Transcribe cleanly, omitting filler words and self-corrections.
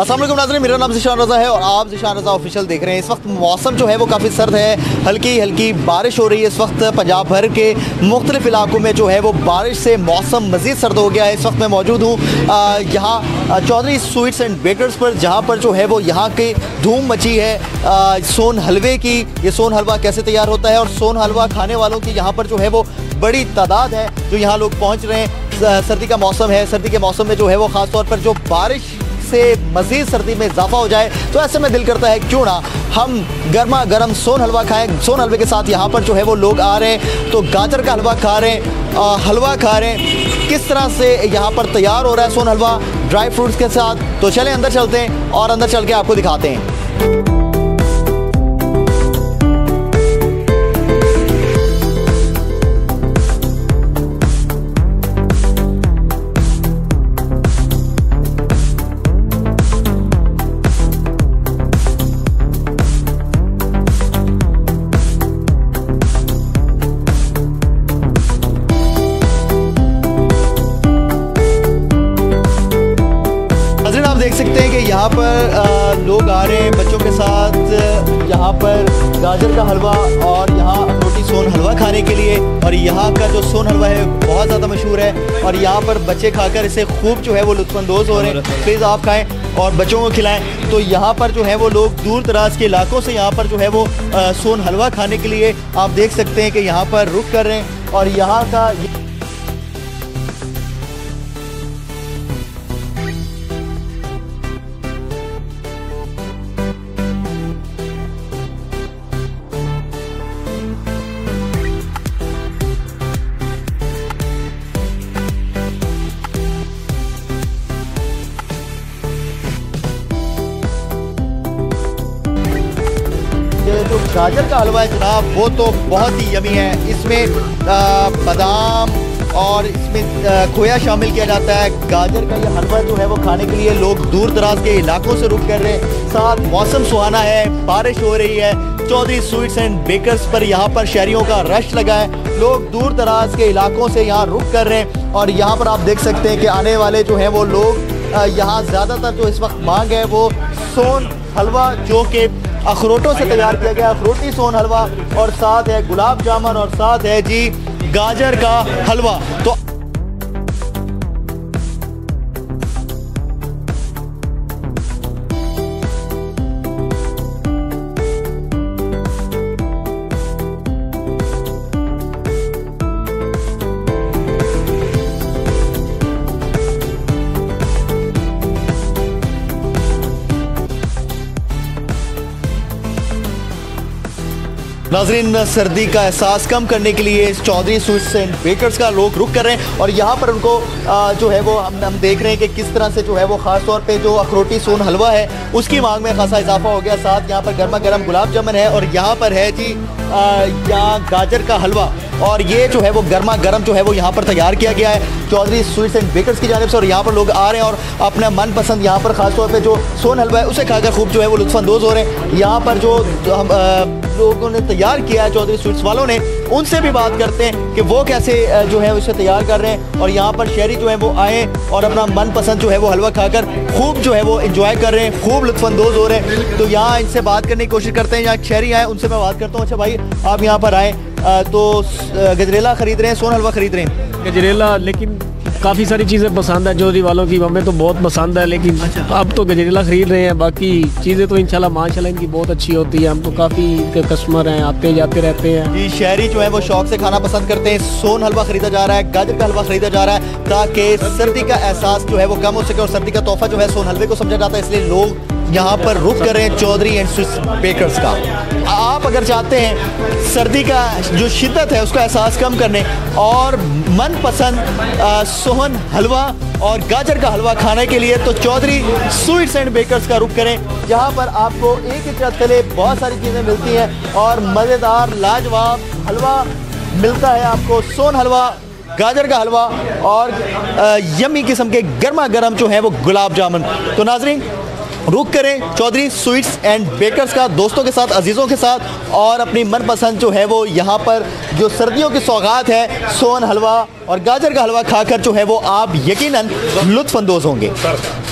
अस्सलाम वालेकुम नाज़रीन, मेरा नाम ज़ीशान रज़ा है और आप ज़ीशान रज़ा ऑफिशियल देख रहे हैं। इस वक्त मौसम जो है वो काफ़ी सर्द है, हल्की हल्की बारिश हो रही है। इस वक्त पंजाब भर के मुख्तलिफ़ इलाकों में जो है वो बारिश से मौसम मज़ीद सर्द हो गया है। इस वक्त मैं मौजूद हूँ यहाँ चौधरी स्वीट्स एंड बेकर्स पर, जहाँ पर जो है वो यहाँ की धूम मची है सोन हलवे की। ये सोन हलवा कैसे तैयार होता है और सोन हलवा खाने वालों की यहाँ पर जो है वो बड़ी तादाद है जो यहाँ लोग पहुँच रहे हैं। सर्दी का मौसम है, सर्दी के मौसम में जो है वो ख़ास तौर पर जो बारिश से मज़ीद सर्दी में इजाफा हो जाए, तो ऐसे में दिल करता है क्यों ना हम गर्मा गर्म सोन हलवा खाएं। सोन हलवे के साथ यहाँ पर जो है वो लोग आ रहे हैं, तो गाजर का हलवा खा रहे हैं, हलवा खा रहे हैं। किस तरह से यहाँ पर तैयार हो रहा है सोन हलवा ड्राई फ्रूट्स के साथ, तो चलें अंदर चलते हैं और अंदर चल के आपको दिखाते हैं। देख सकते हैं कि यहाँ पर लोग आ रहे हैं बच्चों के साथ, यहाँ पर गाजर का हलवा और यहाँ अखरोटी सोन हलवा खाने के लिए। और यहाँ का जो सोन हलवा है बहुत ज़्यादा मशहूर है और यहाँ पर बच्चे खाकर इसे खूब जो है वो लुत्फानंदोज़ हो रहे हैं। प्लीज़ आप खाएं और बच्चों को खिलाएं। तो यहाँ पर जो है वो लोग दूर दराज के इलाकों से यहाँ पर जो है वो सोन हलवा खाने के लिए आप देख सकते हैं कि यहाँ पर रुक कर रहे हैं। और यहाँ का जो गाजर का हलवा है जनाब, वो तो बहुत ही यमी है। इसमें बादाम और इसमें खोया शामिल किया जाता है। गाजर का ये हलवा जो है वो खाने के लिए लोग दूर दराज के इलाकों से रुक कर रहे हैं। साथ मौसम सुहाना है, बारिश हो रही है। चौधरी स्वीट्स एंड बेकर्स पर यहाँ पर शहरियों का रश लगा है, लोग दूर दराज के इलाकों से यहाँ रुक कर रहे हैं। और यहाँ पर आप देख सकते हैं कि आने वाले जो हैं वो लोग यहाँ ज़्यादातर जो इस वक्त मांग है वो सोन हलवा जो कि अखरोटों से तैयार किया गया, अखरोटी सोन हलवा, और साथ है गुलाब जामुन और साथ है जी गाजर का हलवा। तो नाज़रीन, सर्दी का एहसास कम करने के लिए इस चौधरी स्वीट्स एंड बेकर्स का लोग रुक कर रहे हैं। और यहाँ पर उनको जो है वो हम देख रहे हैं कि किस तरह से जो है वो ख़ास तौर पे जो अखरोटी सोन हलवा है उसकी मांग में खासा इजाफा हो गया। साथ यहाँ पर गर्मा गर्म गुलाब जामुन है और यहाँ पर है जी यहाँ गाजर का हलवा, और ये जो है वो गर्मा गर्म जो है वो यहाँ पर तैयार किया गया है चौधरी स्वीट्स एंड बेकर्स की जानिब से। और यहाँ पर लोग आ रहे हैं और अपना मनपसंद यहाँ पर ख़ास तौर पे जो सोन हलवा है उसे खाकर खूब जो है वो लुत्फानंदोज़ हो रहे हैं। यहाँ पर जो हम लोगों ने तैयार किया है चौधरी स्वीट्स वालों ने, उनसे भी बात करते हैं कि वो कैसे जो है उसे तैयार कर रहे हैं। और यहाँ पर शहरी जो है वो आए और अपना मनपसंद जो है वो हलवा खाकर खूब जो है वो इंजॉय कर रहे हैं, खूब लुत्फानंदोज़ हो रहे हैं। तो यहाँ इनसे बात करने की कोशिश करते हैं, यहाँ शहरी आए उनसे मैं बात करता हूँ। अच्छा भाई, आप यहाँ पर आए तो गजरेला ख़रीद रहे हैं, सोन हलवा ख़रीद रहे हैं गजरेला, लेकिन काफ़ी सारी चीज़ें पसंद है चौधरी वालों की, हमें तो बहुत पसंद है। लेकिन अच्छा, अब तो गजरेला ख़रीद रहे हैं, बाकी चीज़ें तो इंशाल्लाह माशाल्लाह इनकी बहुत अच्छी होती है। हम तो काफ़ी कस्टमर हैं, आते जाते रहते हैं जी। शहरी जो है वो शौक से खाना पसंद करते हैं। सोन हलवा ख़रीदा जा रहा है, गाजर का हलवा ख़रीदा जा रहा है ताकि सर्दी का एहसास जो है वो कम हो सके। और सर्दी का तोहफा जो है सोन हलवे को समझा जाता है, इसलिए लोग यहाँ पर रुक कर रहे हैं चौधरी एंड स्वीट्स बेकर्स का। आप अगर चाहते हैं सर्दी का जो शिद्दत है उसका एहसास कम करने और मनपसंद सोहन हलवा और गाजर का हलवा खाने के लिए, तो चौधरी स्वीट्स एंड बेकर्स का रुख करें, जहाँ पर आपको एक ही छत तले बहुत सारी चीज़ें मिलती हैं और मज़ेदार लाजवाब हलवा मिलता है आपको। सोन हलवा, गाजर का हलवा और यम्मी किस्म के गर्मा गर्म जो है वो गुलाब जामुन। तो नाजरीन, रुक करें चौधरी स्वीट्स एंड बेकर्स का, दोस्तों के साथ, अजीज़ों के साथ, और अपनी मनपसंद जो है वो यहाँ पर जो सर्दियों की सौगात है सोन हलवा और गाजर का हलवा खाकर जो है वो आप यकीनन लुत्फानंदोज़ होंगे।